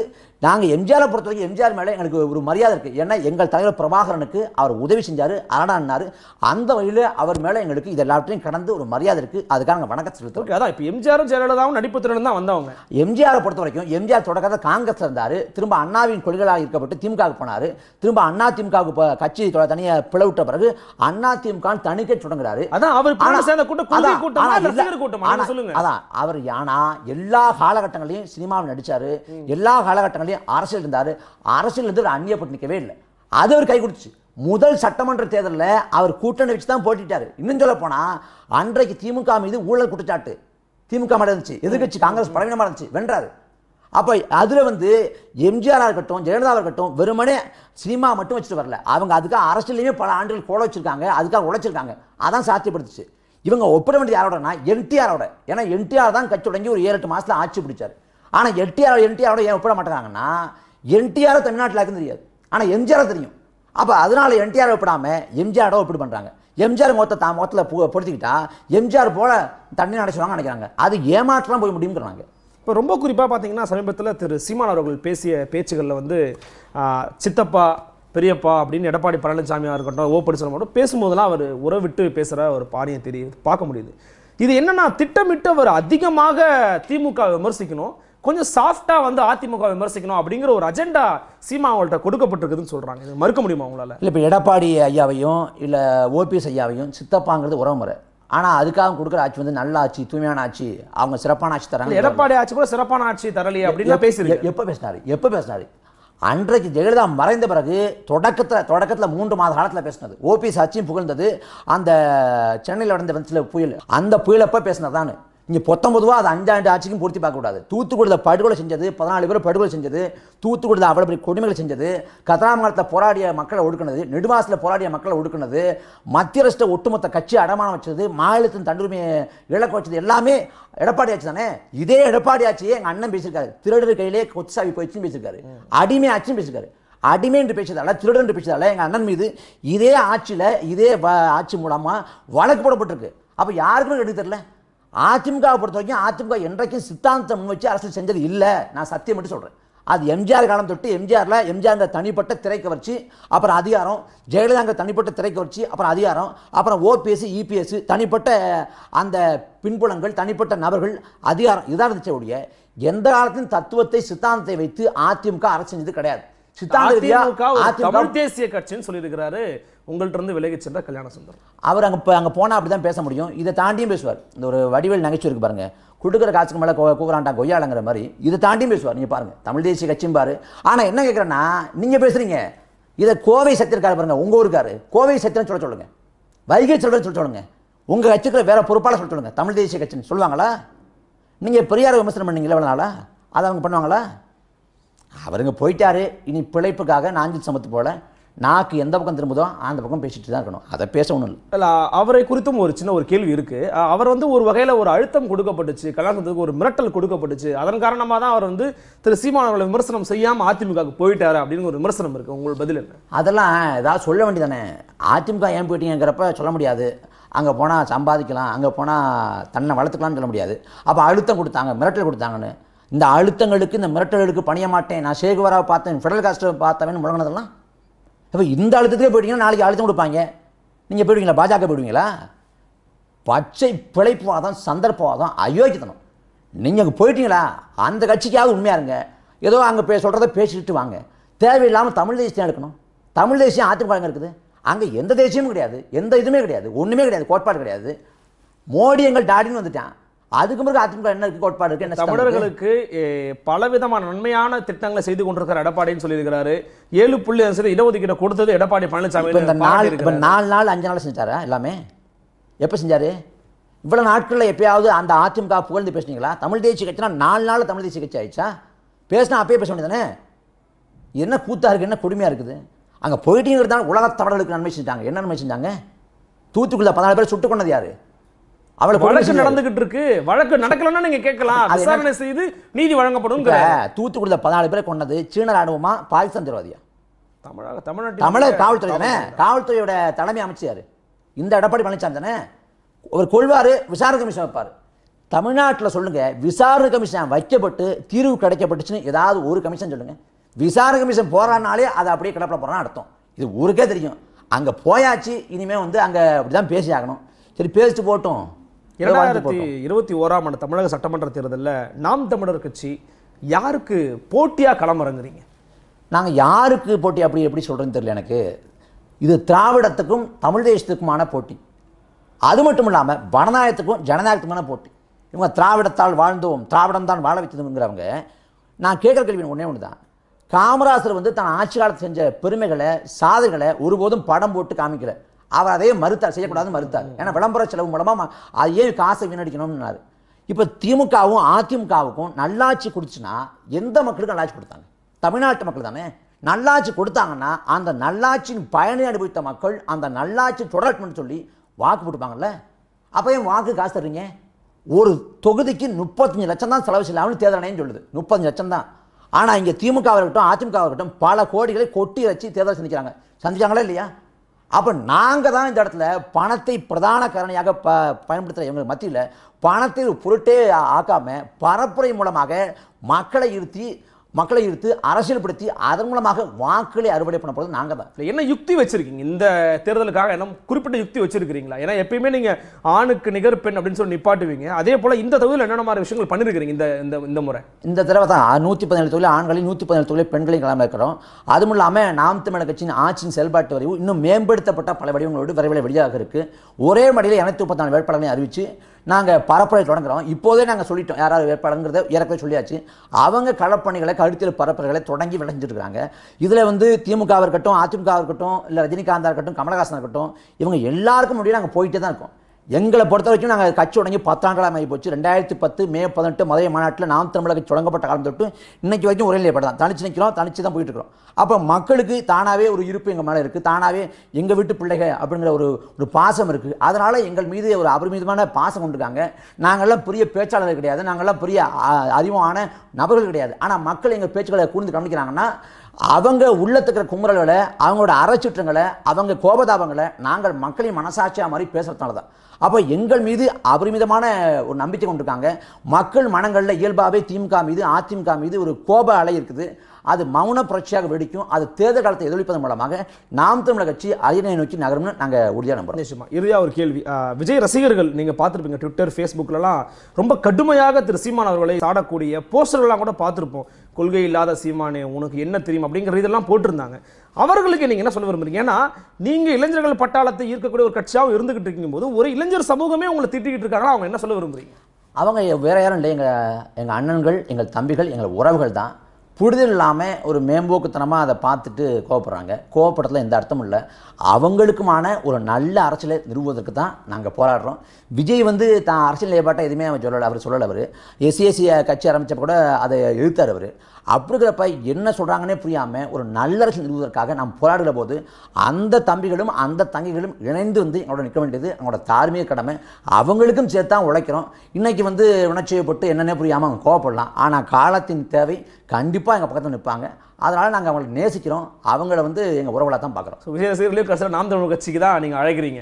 நாங்கள் எம்ஜிஆரை பொறுத்த வரைக்கும் எம்ஜிஆர் மேலே எங்களுக்கு ஒரு மரியாதை இருக்குது. ஏன்னா எங்கள் தலைவர் பிரபாகரனுக்கு அவர் உதவி செஞ்சார், அரணாடினார். அந்த வகையில் அவர் மேலே எங்களுக்கு இது எல்லாத்தையும் கடந்து ஒரு மரியாதை இருக்குது. அதுக்காக வணக்கத்தை செலுத்தோம். அதான் இப்போ எம்ஜிஆரும் ஜெயலலிதாவும் நடிப்பு திறன் தான் வந்தவங்க. எம்ஜிஆரை பொறுத்த வரைக்கும் எம்ஜிஆர் தொடக்கத்தை காங்கிரஸில் இருந்தார், திரும்ப அண்ணாவின் கொள்கைகளாக இருக்கப்பட்டு திமுகவுக்கு போனார், திரும்ப அண்ணா திமுகவுக்கு கட்சி தனியாக பிளவுட்ட பிறகு அண்ணா திமுக தணிக்கை தொடங்குறாரு. அதான் அவர் யானா எல்லா காலகட்டங்களையும் சினிமாவில் நடித்தார், எல்லா காலகட்டங்களையும் அரசியல் இருந்தார். அரசியல் இருந்து அந்நியப்பட்டு நிற்கவே இல்லை. அது அவர் கை கொடுத்துச்சு. முதல் சட்டமன்ற தேர்தலில் அவர் கூட்டணி வச்சு தான் போட்டிட்டார். இன்னும் சொல்ல போனால் அன்றைக்கு திமுக மீது ஊழல் குற்றச்சாட்டு திமுக மேலே இருந்துச்சு, எதிர்கட்சி காங்கிரஸ் பலவீனமாக இருந்துச்சு, வென்றார். அப்போ அதில் வந்து எம்ஜிஆர் இருக்கட்டும் ஜெயலலிதா இருக்கட்டும் வெறுமனே சினிமா மட்டும் வச்சுட்டு வரல, அவங்க அதுக்காக அரசியலையுமே பல ஆண்டுகள் கோல வச்சுருக்காங்க, அதுக்காக உழைச்சிருக்காங்க. அதான் சாத்தியப்படுத்துச்சு. இவங்க ஒப்பிட வேண்டியது யாரோடனா என்டிஆரோட. ஏன்னா என்டிஆர் தான் கட்சி தொடங்கி ஒரு ஏழு எட்டு மாதத்தில் ஆட்சி பிடிச்சார். ஆனால் என்டிஆர் என்டிஆரோட ஏன் ஒப்பிட மாட்டேங்கிறாங்கன்னா, என்டிஆரை தமிழ்நாட்டில் இருக்குன்னு தெரியாது, ஆனால் எம்ஜிஆரை தெரியும். அப்போ அதனால என்டிஆரை ஒப்பிடாமல் எம்ஜிஆரோட ஒப்பிடு பண்ணுறாங்க. எம்ஜிஆர் முகத்தை தான் முகத்தில் பொ பொடுத்திக்கிட்டா எம்ஜிஆர் போல தண்ணி நினைச்சுவாங்க நினைக்கிறாங்க. அது ஏமாற்றலாம் போய் முடியும்ங்கிறாங்க. இப்போ ரொம்ப குறிப்பாக பார்த்தீங்கன்னா சமீபத்தில் திரு சீமான் அவர்கள் பேசிய பேச்சுகளில் வந்து சித்தப்பா பெரியப்பா அப்படின்னு எடப்பாடி பழனிசாமியாக இருக்கட்டும் ஓ பன்னீர்செல்வம் மட்டும் பேசும்போதெல்லாம் அவர் உறவிட்டு பேசுகிற ஒரு பாணியை தெரியுது, பார்க்க முடியுது. இது என்னென்னா திட்டமிட்டு அவர் அதிகமாக திமுக விமர்சிக்கணும், கொஞ்சம் சாஃப்டாக வந்து அதிமுக விமர்சிக்கணும் அப்படிங்கிற ஒரு அஜெண்டா சீமா அவங்கள்ட்ட கொடுக்கப்பட்டிருக்குதுன்னு சொல்கிறாங்க. இது மறுக்க முடியுமா அவங்களால? இல்லை, இப்போ எடப்பாடி ஐயாவையும் இல்லை ஓபிஎஸ் ஐயாவையும் சித்தப்பாங்கிறது உறவுமுறை. ஆனால் அதுக்காக கொடுக்குற ஆட்சி வந்து நல்ல ஆட்சி, தூய்மையான ஆட்சி, அவங்க சிறப்பான ஆட்சி தராங்க. எடப்பாடி ஆட்சி கூட சிறப்பான ஆட்சி தரலையே அப்படின்னு பேசுகிறேன். எப்போ பேசினார் எப்போ பேசினார் அன்றைக்கு ஜெயலலிதா மறைந்த பிறகு தொடக்கத்தில் தொடக்கத்தில் மூன்று மாத காலத்தில் பேசினது. ஓபிஎஸ் ஆட்சியும் புகழ்ந்தது, அந்த சென்னையில் நடந்த சில புயல் அந்த புயலப்போ பேசினதானு. இங்கே பத்தொம்பதுவாக அது அஞ்சாண்டு ஆட்சிக்கும் பூர்த்தி பார்க்கக்கூடாது. தூத்துக்குடியில் படுகொலை செஞ்சது, பதினாலு பேர் படுகொலை செஞ்சது, தூத்துக்குடியில் அவ்வளோ பெரிய கொடுமைகள் செஞ்சது, கதாமங்கலத்தில் போராடிய மக்களை ஒடுக்கினது, நெடுவாசில் போராடிய மக்களை ஒடுக்கினது, மத்திய அரசு ஒட்டுமொத்த கட்சி அடமானம் வச்சது, மாநிலத்தின் தண்டுரிமையை இழக்க வச்சது, எல்லாமே எடப்பாடி ஆட்சி தானே. இதே எடப்பாடி ஆட்சியே எங்கள் அண்ணன் பேசியிருக்காரு, திருடர் கையிலே கொச்சாவி போயிடுச்சுன்னு பேசியிருக்காரு, அடிமை ஆட்சியும் பேசியிருக்காரு. அடிமை என்று பேசியதால திருடர் என்று பேசியதால எங்கள் அண்ணன் மீது இதே ஆட்சியில் இதே ஆட்சி மூலமாக வழக்கு போடப்பட்டிருக்கு. அப்போ யாருக்குமே எடுக்க தெரியல. அதிமுகவை பொறுத்த வரைக்கும் அதிமுக என்றைக்கும் சித்தாந்தத்தை முன் வச்சு அரசியல் செஞ்சது இல்லை, நான் சத்தியம் மட்டும் சொல்கிறேன். அது எம்ஜிஆர் காலம் தொட்டு எம்ஜிஆரில் எம்ஜிஆர் தனிப்பட்ட திரைக்க வச்சு அப்புறம் அதிகாரம், ஜெயலலிதாங்க தனிப்பட்ட திரைக்க வச்சு அப்புறம் அதிகாரம், அப்புறம் ஓபிஎஸ் இபிஎஸ் தனிப்பட்ட அந்த பின்புலங்கள் தனிப்பட்ட நபர்கள் அதிகாரம், இதாக இருந்துச்சே ஒழிய எந்த காலத்திலும் தத்துவத்தை சித்தாந்தத்தை வைத்து அதிமுக அரசு செஞ்சது கிடையாது. வடிவேல் நகைச்சுவை இருக்கு பாருங்க, கொடுக்குற காசுக்கு மேல கூறாண்டா கொய்யாளங்கிற மாதிரி இதை தாண்டியும் பேசுவார். நீங்க பாருங்க தமிழ் தேசிய கட்சியும் பாரு. ஆனா என்ன கேட்கிறேன்னா, நீங்க பேசுறீங்க இதை கோவை சத்தியக்காரர் பாருங்க, உங்க ஊருக்காரு கோவை சத்தியம் சொல்ல சொல்லுங்க, வைகை சொல்றேன்னு சொல்ல சொல்லுங்க, உங்க கட்சிக்கு வேற பொறுப்பாளர் சொல்ல சொல்லுங்க, தமிழ் தேசிய கட்சின்னு சொல்லுவாங்களா? நீங்க பெரியார் விமர்சனம் பண்ணீங்களா எவ்வளவு நாளா, அதை அவங்க பண்ணுவாங்களா? அவருங்க போயிட்டாரு, இனி பிழைப்புக்காக நாஞ்சில் சமத்து போல நாக்கு எந்த பக்கம் திரும்புதோ அந்த பக்கம் பேசிட்டு தான் இருக்கணும், அதை பேச ஒன்றும் இல்லை. இல்லை, அவரை குறித்தும் ஒரு சின்ன ஒரு கேள்வி இருக்குது. அவர் வந்து ஒரு வகையில் ஒரு அழுத்தம் கொடுக்கப்பட்டுச்சு, கலாச்சாரத்துக்கு ஒரு மிரட்டல் கொடுக்கப்பட்டுச்சு, அதன் காரணமாக தான் அவர் வந்து திரு சீமான் அவர்களை விமர்சனம் செய்யாமல் அதிமுகவுக்கு போயிட்டாரு அப்படின்னு ஒரு விமர்சனம் இருக்குது. உங்களுக்கு பதில் என்ன? அதெல்லாம் ஏதாவது சொல்ல வேண்டியதானே. அதிமுக ஏன் போயிட்டீங்கிறப்ப சொல்ல முடியாது, அங்கே போனால் சம்பாதிக்கலாம், அங்கே போனால் தன்னை வளர்த்துக்கலாம்னு சொல்ல முடியாது. அப்போ அழுத்தம் கொடுத்தாங்க, மிரட்டல் கொடுத்தாங்கன்னு, இந்த அழுத்தங்களுக்கு இந்த மிரட்டல்களுக்கு பணிய மாட்டேன், நான் சேகுவராவை பார்த்தேன், ஃபெடரல் காஸ்டரை பார்த்தவன் முழங்கினதெல்லாம். இப்போ இந்த அழுத்தத்துக்கே போயிட்டீங்கன்னா நாளைக்கு அழுத்தம் கொடுப்பாங்க, நீங்கள் போயிடுவீங்களா? பாஜக போயிடுவீங்களா? பச்சை பிழைப்புவாதம், சந்தர்ப்பவாதம், அயோக்கியத்தனம். நீங்கள் அங்கே போயிட்டீங்களா அந்த கட்சிக்காக உண்மையாக இருங்க, ஏதோ அங்கே பே சொல்கிறத பேசிக்கிட்டு வாங்க. தேவையில்லாமல் தமிழ் தேசியம் எடுக்கணும். தமிழ் தேசியம் அதிமுக இருக்குது, அங்கே எந்த தேசியமும் கிடையாது, எந்த இதுவுமே கிடையாது, ஒன்றுமே கிடையாது, கோட்பாடு கிடையாது. மோடி எங்கள் டாடின்னு வந்துட்டான், அதுக்கு பிறகு அதிமுக என்ன இருக்கு, கோட்பாடு இருக்கு என்ன? தமிழர்களுக்கு பலவிதமான நன்மையான திட்டங்களை செய்து கொண்டிருக்கிற எடப்பாடின்னு சொல்லியிருக்கிறாரு. ஏழு புள்ளி அஞ்சு சதவீத இடஒதுக்கீடு கொடுத்தது எடப்பாடி பழனிசாமி. நாலு நாள் அஞ்சு நாள் செஞ்சாரா? எல்லாமே எப்போ செஞ்சாரு? இவ்வளோ நாட்களில் எப்பயாவது அந்த அதிமுக புகழ்ந்து பேசுனீங்களா? தமிழ் தேசிய கட்சினா நாலு நாள் தமிழ் தேசிய கட்சி ஆயிடுச்சா? பேசினா அப்பயே பேச வேண்டியதானே? என்ன கூத்தாக இருக்குது, என்ன கொடுமையாக இருக்குது? அங்கே போயிட்டீங்கிறதால உலக தமிழர்களுக்கு நன்மை செஞ்சாங்க. என்ன நன்மை செஞ்சாங்க? தூத்துக்குள்ள பதினாலு பேர் சுட்டு கொண்டது யாரு? அவளை வழக்கு நடந்துகிட்டு இருக்கு. வழக்கு நடக்கலன்னா நீங்க கேட்கலாம், விசாரணை செய்து நீதி வழங்கப்படும். தூத்துக்குள்ள பதினாலு பேரை கொண்டது சீன ராணுவமா, பாகிஸ்தான் தீவிரவாதியா? தமிழக தமிழ்நாட்டு தமிழக காவல்துறை தானே. காவல்துறையோட தலைமை அமைச்சாரு இந்த எடப்பாடி பழனிசாமி தானே. ஒரு கொள்வாரு, விசாரணை கமிஷன் வைப்பாரு. தமிழ்நாட்டில் சொல்லுங்க, விசாரணை கமிஷன் வைக்கப்பட்டு தீர்வு கிடைக்கப்பட்டுச்சுன்னு ஏதாவது ஒரு கமிஷன் சொல்லுங்க. விசாரணை கமிஷன் போறானாலே அதை அப்படியே கிடப்பில் போறான்னு அர்த்தம். இது ஊருக்கே தெரியும். அங்க போயாச்சு, இனிமே வந்து அங்க அப்படிதான் பேசி ஆகணும். சரி, பேசிட்டு போட்டோம். இரண்டாயிரத்தி இருபத்தி ஓராம் ஆண்டு தமிழக சட்டமன்ற தேர்தலில் நாம் தமிழர் கட்சி யாருக்கு போட்டியாக களமிறங்குறீங்க? நாங்கள் யாருக்கு போட்டி அப்படி எப்படி சொல்கிறேன்னு தெரியல எனக்கு. இது திராவிடத்துக்கும் தமிழ் தேசத்துக்குமான போட்டி. அது மட்டும் இல்லாமல் வனநாயகத்துக்கும் ஜனநாயகத்துக்குமான போட்டி. இவங்க திராவிடத்தால் வாழ்ந்தோம், திராவிடம் தான் வாழ வைத்ததுங்கிறவங்க. நான் கேட்குற கேள்வி ஒன்றே ஒன்று தான். காமராஜர் வந்து தன் ஆட்சி காலத்தை செஞ்ச பெருமைகளை, சாதனைகளை ஒருபோதும் படம் போட்டு காமிக்கல. அவர் அதே மறுத்தார், செய்யக்கூடாது மறுத்தார். ஏன்னா விளம்பர செலவு மூலமாக அது ஏன் காசை வீணடிக்கணும்னாரு. இப்போ திமுகவும் அதிமுகவுக்கும் நல்லாட்சி கொடுத்துச்சுன்னா எந்த மக்களுக்கும் நல்லாட்சி கொடுத்தாங்க? தமிழ்நாட்டு மக்கள் தானே. நல்லாட்சி கொடுத்தாங்கன்னா அந்த நல்லாட்சியின் பயனை அனுபவித்த மக்கள் அந்த நல்லாட்சி தொடரணும்னு சொல்லி வாக்கு போட்டுப்பாங்கல்ல. அப்போ ஏன் வாக்கு காசு தருவீங்க? ஒரு தொகுதிக்கு முப்பத்தஞ்சு லட்சம் தான் செலவு செய்யலாம்னு தேர்தல் ஆணையம் சொல்லுது. முப்பத்தஞ்சு லட்சம் தான். ஆனால் இங்கே திமுகவாக இருக்கட்டும் அதிமுகவாக இருக்கட்டும் பல கோடிகளை கொட்டி வச்சு தேர்தல் சந்திக்கிறாங்க. சந்திச்சாங்களா இல்லையா? அப்போ நாங்கள் தான் இந்த இடத்துல பணத்தை பிரதான காரணியாக ப பயன்படுத்துகிற எங்களுக்கு மத்தியில் பணத்தை பொருட்டே ஆக்காமல் பரப்புரை மூலமாக மக்களை இருத்தி மக்களை இருத்து அரசியல்படுத்தி அதன் மூலமாக வாக்குகளை அறுவடை பண்ண போகிறது நாங்கள் தான். என்ன யுக்தி வச்சுருக்கீங்க இந்த தேர்தலுக்காக? என்ன குறிப்பிட்ட யுக்தி வச்சுருக்கிறீங்களா? ஏன்னா எப்பயுமே நீங்கள் ஆணுக்கு நிகர் பெண் அப்படின்னு சொல்லி நிப்பாட்டுவீங்க. அதே போல் இந்த தொகுதியில் என்னென்ன மாதிரி விஷயங்கள் பண்ணியிருக்கிறீங்க இந்த இந்த முறை? இந்த தடவை தான் நூற்றி பதினேழு தொழில் ஆண்களையும் நூற்றி பதினேழு தொழில் பெண்களையும் கிளம்ப இருக்கிறோம். அதுவும் இல்லாமல் நாம் தமிழர் கட்சியின் ஆட்சியின் செயல்பாட்டு வரைவு இன்னும் மேம்படுத்தப்பட்ட பல வடிவங்களோடு விரைவில் வெளியாக இருக்குது. ஒரே மடியில் இரநூத்தி முப்பத்தி நாலு வேட்பாளர்களையும் அறிவித்து நாங்கள் பரப்புரை தொடங்குகிறோம். இப்போதே நாங்கள் சொல்லிட்டோம் யாராவது வேட்பாளருங்கிறத இறக்க சொல்லியாச்சு. அவங்க களப்பணிகளை, கருத்தியல் பரப்புரைகளை தொடங்கி விளைஞ்சிருக்கிறாங்க. இதில் வந்து திமுகவாக இருக்கட்டும், அதிமுகவாக இருக்கட்டும், இல்லை ரஜினிகாந்தாக இருக்கட்டும், கமலஹாசனாக இருக்கட்டும், இவங்க எல்லாருக்கும் முடியும் நாங்கள் போயிட்டே தான் இருக்கோம். எங்களை பொறுத்த வரைக்கும் நாங்கள் கட்சி தொடங்கி பத்தாண்டுகளாக ஆகி போச்சு. ரெண்டாயிரத்தி பத்து மே பதினெட்டு மதுரை மாநாட்டில் நாம் தமிழர் தொடங்கப்பட்ட காலம் தொட்டு இன்றைக்கு வரைக்கும் ஒரே நிலைப்பாடு தான். தனிச்சு நிற்கிறோம், தனிச்சு தான் போயிட்டு இருக்கிறோம். அப்போ மக்களுக்கு தானாகவே ஒரு இருப்பு எங்கள் மேலே இருக்குது. தானாகவே எங்கள் வீட்டு பிள்ளைகள் அப்படிங்கிற ஒரு ஒரு பாசம் இருக்குது. அதனால் எங்கள் மீது ஒரு அபரிமிதமான பாசம் கொண்டிருக்காங்க. நாங்கள்லாம் பெரிய பேச்சாளர்கள் கிடையாது, நாங்கள்லாம் பெரிய அறிவான நபர்கள் கிடையாது. ஆனால் மக்கள் எங்கள் பேச்சுக்களை கூர்ந்து கவனிக்கிறாங்கன்னா அவங்க உள்ளத்துக்கிற குமுறல்களை, அவங்களோட அறச்சுற்றங்களை, அவங்க கோபதாபங்களை நாங்கள் மக்களின் மனசாட்சியாக மாதிரி பேசுகிறதுனால தான். அப்போ எங்கள் மீது அபரிமிதமான ஒரு நம்பிக்கை கொண்டிருக்காங்க. மக்கள் மனங்களில் இயல்பாகவே திமுக மீது, அதிமுக மீது ஒரு கோப அலை இருக்குது. அது மௌன புரட்சியாக வெடிக்கும். அது தேர்தல் காலத்தை எதிரொலிப்பதன் மூலமாக நாம் தமிழர் கட்சி அரியணை நோக்கி நகரும்னு நாங்கள் உறுதியாக நம்புகிறோம். நிச்சயமா. இறுதியாக ஒரு கேள்வி. விஜய் ரசிகர்கள் நீங்கள் பார்த்துருப்பீங்க, ட்விட்டர், ஃபேஸ்புக்லலாம் ரொம்ப கடுமையாக திரு சீமான் அவர்களை சாடக்கூடிய போஸ்டர்கள்லாம் கூட பார்த்துருப்போம். கொள்கை இல்லாத சீமானே, உனக்கு என்ன தெரியும் அப்படிங்கிற இதெல்லாம் போட்டிருந்தாங்க. அவர்களுக்கு நீங்கள் என்ன சொல்ல விரும்புகிறீங்க? ஏன்னா நீங்கள் இளைஞர்கள் பட்டாளத்தை ஈர்க்கக்கூடிய ஒரு கட்சியாகவும் இருந்துகிட்டு இருக்கும்போது ஒரு இளைஞர் சமூகமே உங்களை திட்டிக்கிட்டு இருக்காங்களா, அவங்க என்ன சொல்ல விரும்புகிறீங்க? அவங்க வேற யாரும் இல்லை, எங்கள் எங்கள் அண்ணன்கள், எங்கள் தம்பிகள், எங்கள் உறவுகள் தான். புரிதல் இல்லாமல் ஒரு மேம்போக்குத்தனமாக அதை பார்த்துட்டு கோவப்படுறாங்க. கோவப்படுறதுல எந்த அர்த்தமும் இல்லை. அவங்களுக்குமான ஒரு நல்ல அரசியலை நிறுவுவதற்கு தான் நாங்கள் போராடுறோம். விஜய் வந்து தான் அரசியல் நிலைப்பாட்டை எதுவுமே அவன் சொல்லலை. அவர் சொல்லலை அவர் எஸ்சிஎஸ்சி கட்சி ஆரம்பித்த கூட அதை எழுத்தார் அவர். அப்படிங்கிறப்ப என்ன சொல்கிறாங்கன்னே புரியாமல் ஒரு நல்ல அரசியல் நிறுவுவதற்காக நாம் போராடுகிற போது அந்த தம்பிகளும் அந்த தங்கிகளும் இணைந்து வந்து எங்களோட நிற்க வேண்டியது அவங்களோட தார்மீக கடமை. அவங்களுக்கும் சேர்த்து தான் உழைக்கிறோம். இன்றைக்கி வந்து உணர்ச்சியப்பட்டு என்னென்னே புரியாமல் அவங்க கோவப்படலாம். ஆனால் காலத்தின் தேவை கண்டிப்பாக எங்கள் பக்கத்தில் நிற்பாங்க. அதனால் நாங்கள் அவங்களை நேசிக்கிறோம். அவங்கள வந்து எங்கள் உறவுகளாக தான் பார்க்குறோம். விஜய் கடைசியில் நாம் தமிழர் கட்சிக்கு தான் நீங்கள் அழைக்கிறீங்க.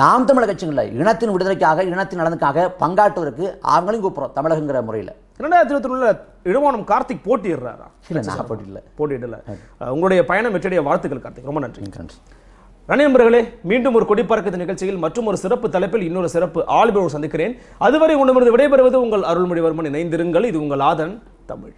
நாம் தமிழர் கட்சிங்கள இனத்தின் விடுதலைக்காக, இனத்தின் நலனுக்காக பங்காற்றுவதற்கு அவங்களையும் கூப்பிட்றோம் தமிழகங்கிற முறையில். இரண்டாயிரத்தி இருபத்தி ஒன்றில் இடும்பாவனம் கார்த்திக் போட்டிடுறாரா? இல்லை, நான் போட்டியிடல போட்டியிடல உங்களுடைய பயணம் வெற்றியுடைய வாழ்த்துக்கள் கார்த்திக். ரொம்ப நன்றி. நன்றி நண்பர்களே. மீண்டும் ஒரு கொடி பறக்குது நிகழ்ச்சியில் மற்றும் ஒரு சிறப்பு தலைப்பில் இன்னொரு சிறப்பு ஆளுமையோடு சந்திக்கிறேன். அதுவரை உங்களிடமிருந்து விடைபெறுவது உங்கள் அருள்மொழிவர்மன். இணைந்திருங்கள். இது உங்கள் ஆதன் தமிழ்.